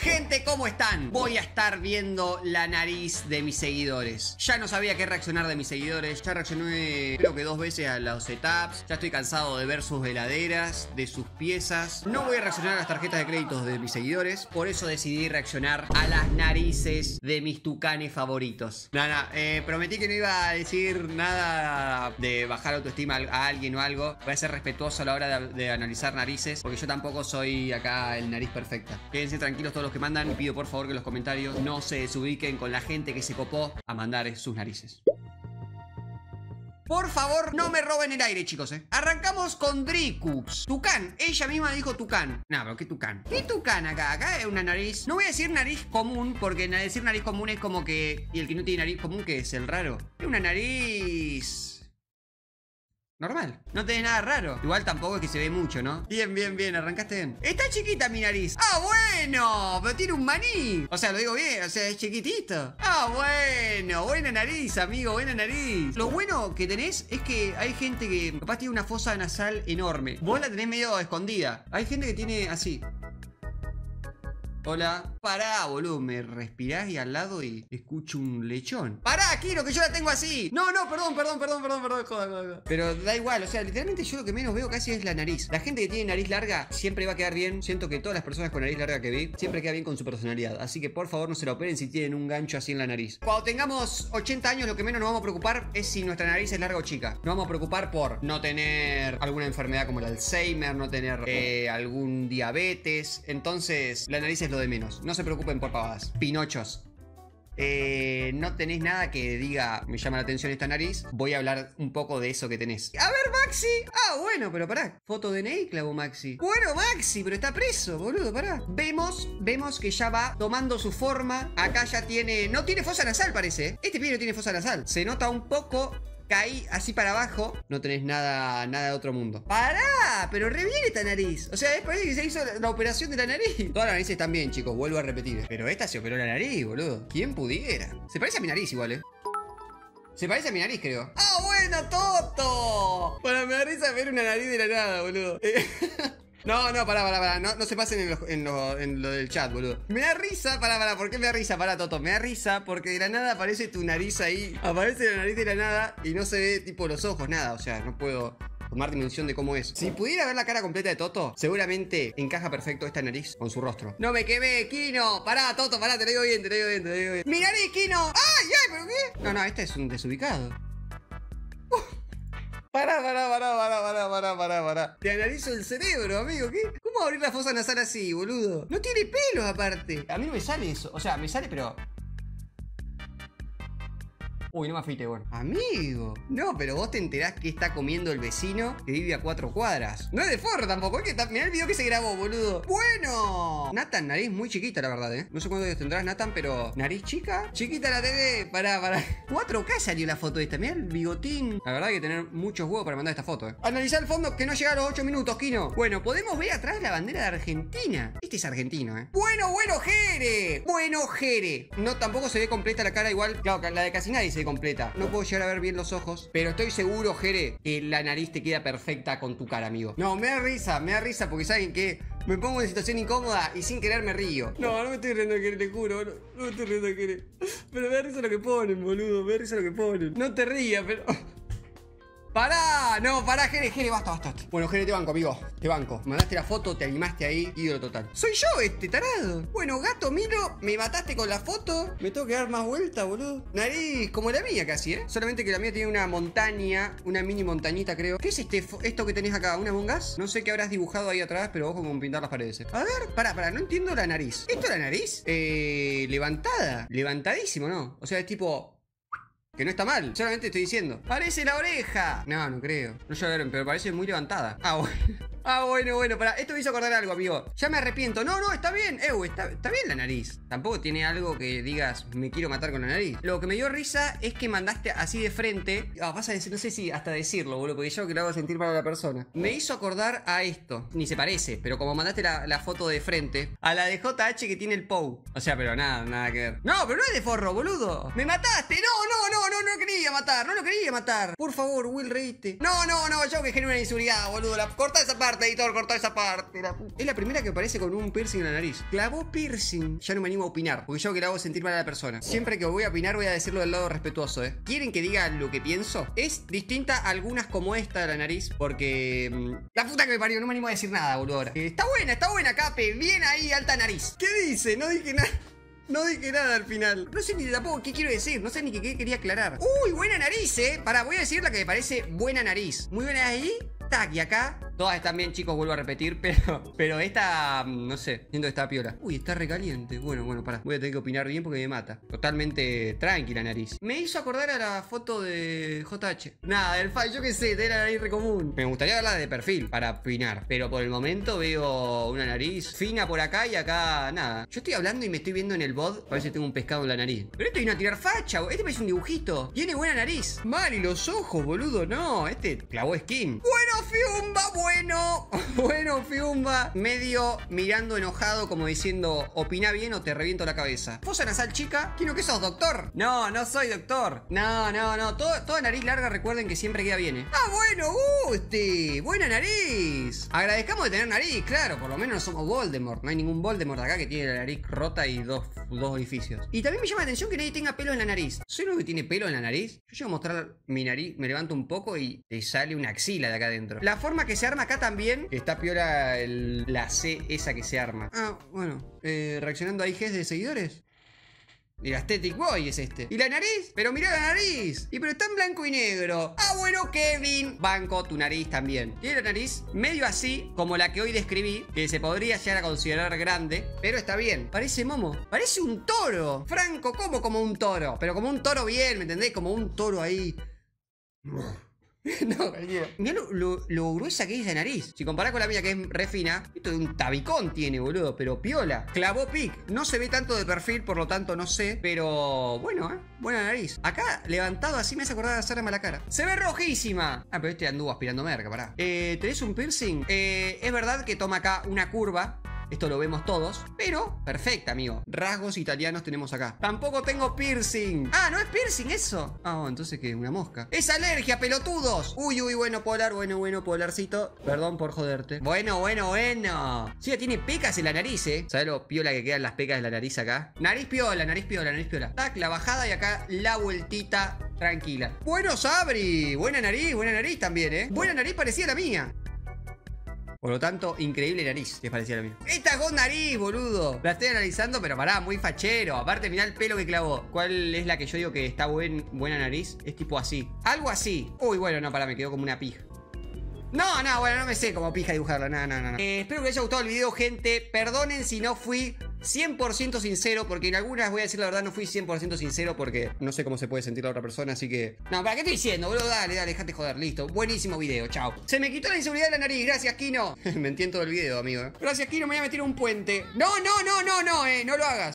Gente, ¿cómo están? Voy a estar viendo la nariz de mis seguidores. Ya no sabía qué reaccionar de mis seguidores. Ya reaccioné creo que 2 veces a los setups. Ya estoy cansado de ver sus heladeras, de sus piezas. No voy a reaccionar a las tarjetas de créditos de mis seguidores. Por eso decidí reaccionar a las narices de mis tucanes favoritos. Prometí que no iba a decir nada de bajar autoestima a alguien o algo. Voy a ser respetuoso a la hora de analizar narices, porque yo tampoco soy acá el nariz perfecta. Quédense tranquilos todos los que mandan y pido por favor que los comentarios no se desubiquen con la gente que se copó a mandar sus narices. Por favor, no me roben el aire, chicos, ¿eh? Arrancamos con Dricux. Tucán. Ella misma dijo tucán. Nah, pero ¿qué tucán? ¿Qué tucán acá? Acá es una nariz. No voy a decir nariz común, porque decir nariz común es como que... Y el que no tiene nariz común, que es el raro. Es una nariz... normal, no tenés nada raro. Igual tampoco es que se ve mucho, ¿no? Bien, bien, bien, arrancaste bien. Está chiquita mi nariz. ¡Ah, bueno! Pero tiene un maní. O sea, lo digo bien, o sea, es chiquitito. ¡Ah, bueno! Buena nariz, amigo, buena nariz. Lo bueno que tenés es que hay gente que capaz tiene una fosa nasal enorme. Vos la tenés medio escondida. Hay gente que tiene así. Hola. Pará, boludo, me respirás y al lado y escucho un lechón. Pará, Kino, que yo la tengo así. No, perdón, joda. Pero da igual, o sea, literalmente yo lo que menos veo casi es la nariz. La gente que tiene nariz larga siempre va a quedar bien. Siento que todas las personas con nariz larga que vi siempre queda bien con su personalidad. Así que por favor no se la operen si tienen un gancho así en la nariz. Cuando tengamos 80 años lo que menos nos vamos a preocupar es si nuestra nariz es larga o chica. Nos vamos a preocupar por no tener alguna enfermedad como el Alzheimer, no tener algún diabetes. Entonces la nariz es lo de menos. No se preocupen por pavadas. Pinochos. No tenés nada que diga, me llama la atención esta nariz. Voy a hablar un poco de eso que tenés. A ver, Maxi. Ah, bueno, pero pará. Foto de DNI clavó Maxi. Bueno, Maxi, pero está preso, boludo, pará. Vemos que ya va tomando su forma. Acá ya tiene... No tiene fosa nasal, parece. Este pibe no tiene fosa nasal. Se nota un poco... Caí así para abajo. No tenés nada de otro mundo. ¡Pará! Pero re bien esta nariz. O sea, parece que se hizo la operación de la nariz. Todas las narices están bien, chicos. Vuelvo a repetir. Pero esta se operó la nariz, boludo. ¿Quién pudiera? Se parece a mi nariz igual, ¿eh? Se parece a mi nariz, creo. ¡Ah, bueno, Toto! Bueno, me da risa ver una nariz de la nada, boludo. No, pará. No se pasen en lo del chat, boludo. Me da risa, pará. ¿Por qué me da risa? Pará, Toto. Me da risa porque de la nada aparece tu nariz ahí. Aparece la nariz de la nada y no se ve tipo los ojos, nada. O sea, no puedo tomar dimensión de cómo es. Si pudiera ver la cara completa de Toto, seguramente encaja perfecto esta nariz con su rostro. No me quemé, Kino. Pará, Toto, pará. Te lo digo bien. ¡Mi nariz, Kino! ¡Ay, pero qué! No, este es un desubicado. Pará. Te analizo el cerebro, amigo. ¿Qué? ¿Cómo abrir la fosa nasal así, boludo? No tiene pelos aparte. A mí no me sale eso. O sea, me sale, pero... Uy, no me afeité, bueno. Amigo. No, pero vos te enterás que está comiendo el vecino que vive a 4 cuadras. No es de forro tampoco, es que está... Mirá el video que se grabó, boludo. Bueno. Nathan, nariz muy chiquita, la verdad, ¿eh? No sé cuántos años tendrás, Nathan, pero... ¿Nariz chica? Chiquita la TV. Pará. 4K salió la foto esta. Mirá el bigotín. La verdad hay que tener muchos huevos para mandar esta foto, ¿eh? Analizá el fondo que no llega a los 8 minutos, Kino. Bueno, podemos ver atrás la bandera de Argentina. Este es argentino, ¿eh? Bueno, Jere. No, tampoco se ve completa la cara igual. Claro, la de casi nadie se completa. No puedo llegar a ver bien los ojos, pero estoy seguro, Jere, que la nariz te queda perfecta con tu cara, amigo. No, me da risa porque saben que me pongo en situación incómoda y sin querer me río. No me estoy riendo, Jere, te juro. No me estoy riendo, Jere. Pero me da risa lo que ponen, boludo. No te rías, pero... Pará, Jere, basta. Bueno, Jere, te banco, amigo. Te banco. Mandaste la foto, te animaste ahí, ídolo total. Soy yo este tarado. Bueno, gato, miro, me mataste con la foto. Me tengo que dar más vuelta, boludo. Nariz como la mía casi, ¿eh? Solamente que la mía tiene una montaña, una mini montañita, creo. ¿Qué es esto que tenés acá? ¿Una bongas? No sé qué habrás dibujado ahí atrás, pero ojo con pintar las paredes. A ver, pará, no entiendo la nariz. ¿Esto es la nariz? Levantada. Levantadísimo, ¿no? O sea, es tipo... Que no está mal, solamente estoy diciendo. ¡Parece la oreja! No creo. No llegaron, pero parece muy levantada. Ah, bueno, pará. Esto me hizo acordar algo, amigo. Ya me arrepiento. No, está bien. Está bien la nariz. Tampoco tiene algo que digas, me quiero matar con la nariz. Lo que me dio risa es que mandaste así de frente. Vas a decir, no sé si hasta decirlo, boludo, porque yo que lo hago sentir mal a la persona. Me hizo acordar a esto. Ni se parece, pero como mandaste la foto de frente, a la de JH que tiene el POU. O sea, pero nada que ver. No, pero no es de forro, boludo. Me mataste. No quería matar. Por favor, Will, reíste. No, yo que genera una inseguridad, boludo. Corta esa parte. parte, editor, cortó esa parte. Es la primera que aparece con un piercing en la nariz. ¿Clavó piercing? Ya no me animo a opinar, porque yo que le hago sentir mal a la persona. Siempre que voy a opinar voy a decirlo del lado respetuoso, ¿eh? ¿Quieren que diga lo que pienso? Es distinta a algunas como esta de la nariz, porque... la puta que me parió, no me animo a decir nada, boludo. Ahora. Está buena, Cape. Bien ahí, alta nariz. ¿Qué dice? No dije nada. No dije nada al final. No sé ni tampoco qué quiero decir. No sé ni qué quería aclarar. Uy, buena nariz, eh. Pará, voy a decir la que me parece buena nariz. Muy buena ahí. Tac, y acá. Todas están bien, chicos, vuelvo a repetir, pero esta, no sé, siento que está piola. Uy, está recaliente. Bueno, pará. Voy a tener que opinar bien porque me mata. Totalmente tranquila nariz. Me hizo acordar a la foto de JH. Nada, del fan, yo qué sé, de la nariz re común. Me gustaría verla de perfil para opinar, pero por el momento veo una nariz fina por acá y acá, nada. Yo estoy hablando y me estoy viendo en el bot. Parece que tengo un pescado en la nariz. Pero esto vino a tirar facha, este parece un dibujito. Tiene buena nariz. Mal, y los ojos, boludo, no. Este clavó skin. Bueno, Fiumba, Bueno, Fiumba. Medio mirando enojado, como diciendo, opina bien o te reviento la cabeza. Fosa nasal chica. Kino, ¿qué sos, doctor? No, no soy doctor. No. Toda nariz larga, recuerden que siempre queda bien, ¿eh? Ah, bueno, Gusti. Buena nariz. Agradezcamos de tener nariz, claro. Por lo menos no somos Voldemort. No hay ningún Voldemort acá que tiene la nariz rota y dos orificios. Y también me llama la atención que nadie tenga pelo en la nariz. ¿Soy uno que tiene pelo en la nariz? Yo llego a mostrar mi nariz, me levanto un poco y te sale una axila de acá adentro. La forma que se arma acá también. Está piola la C esa que se arma. Ah, bueno. Reaccionando a IGs de seguidores. El Aesthetic Boy es este. ¿Y la nariz? Pero mirá la nariz. Y pero está en blanco y negro. Ah, bueno, Kevin. Banco, tu nariz también. Tiene la nariz medio así, como la que hoy describí, que se podría llegar a considerar grande, pero está bien. Parece Momo. Parece un toro. Franco, ¿cómo como un toro? Pero como un toro bien, ¿me entendés? Como un toro ahí. No, mirá lo gruesa que es la nariz. Si comparás con la mía que es re fina, esto de un tabicón tiene, boludo, pero piola. Clavó pic. No se ve tanto de perfil, por lo tanto no sé. Pero bueno, buena nariz. Acá, levantado así, me hace acordar de hacerme la cara. Se ve rojísima. Ah, pero este anduvo aspirando merca, pará. ¿Tenés un piercing? Es verdad que toma acá una curva. Esto lo vemos todos, pero perfecto, amigo. Rasgos italianos tenemos acá. Tampoco tengo piercing. Ah, ¿no es piercing eso? Ah, entonces ¿qué? Una mosca. ¡Es alergia, pelotudos! Uy, bueno, Polar, bueno, Polarcito. Perdón por joderte. Bueno. Sí, tiene pecas en la nariz, ¿eh? ¿Sabés lo piola que quedan las pecas de la nariz acá? Nariz piola. Tac, la bajada y acá la vueltita tranquila. Bueno, Sabri. Buena nariz también, ¿eh? Buena nariz parecía la mía. Por lo tanto, increíble nariz, les parecía lo mismo. Esta es con nariz, boludo. La estoy analizando, pero pará, muy fachero. Aparte, mirá el pelo que clavó. ¿Cuál es la que yo digo que está buena nariz? Es tipo así. Algo así. Uy, bueno, no, pará, me quedó como una pija. No me sé cómo pija dibujarla. No. Espero que les haya gustado el video, gente. Perdonen si no fui 100% sincero, porque en algunas voy a decir la verdad, no fui 100% sincero porque no sé cómo se puede sentir la otra persona, así que... No, ¿para qué estoy diciendo, boludo? Dale, dejate joder, listo. Buenísimo video, chao. Se me quitó la inseguridad de la nariz, gracias, Kino. Me entiendo todo el video, amigo. Gracias, Kino, me voy a meter un puente. No, no lo hagas.